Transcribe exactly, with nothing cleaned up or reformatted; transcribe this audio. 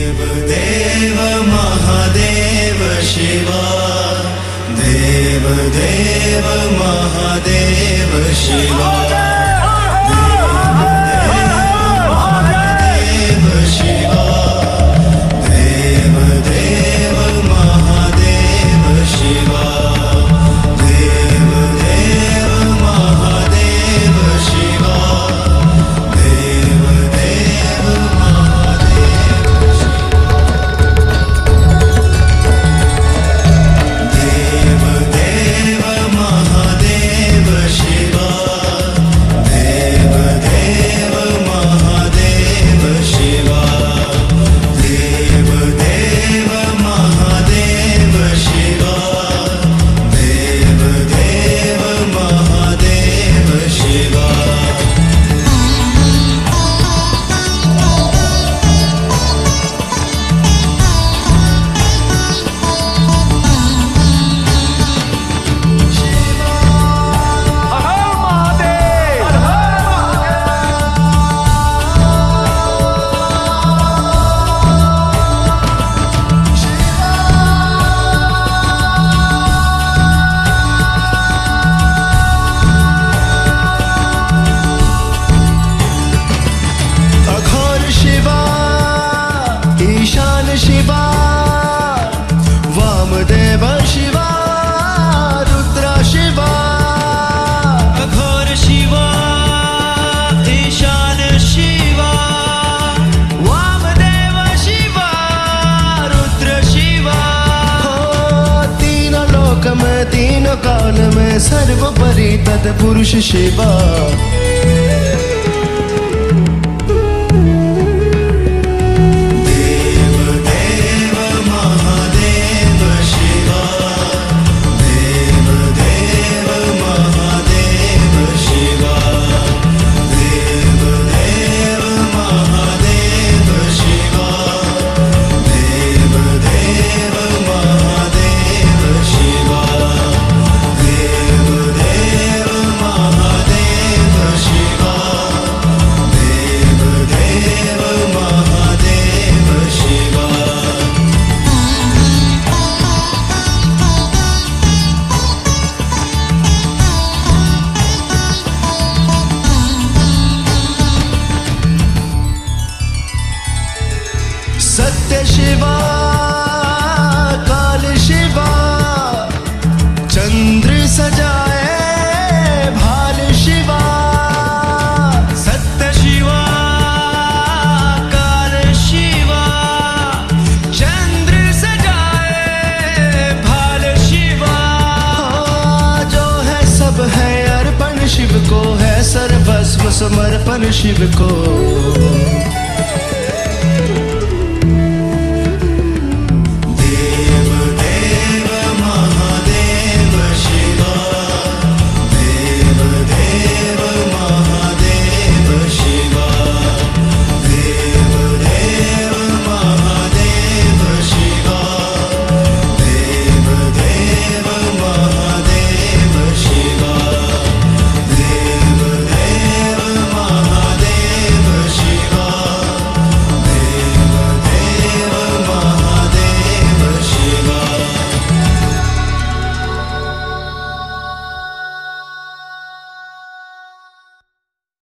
देव देव महादेव शिवा देव देव महादेव शिवा देव शिवा देव देव महादेव शिवा देव देव महादेव शिवा देव देव सर्वोपरि तत्पुरुष शिवा समर्पण शिव को।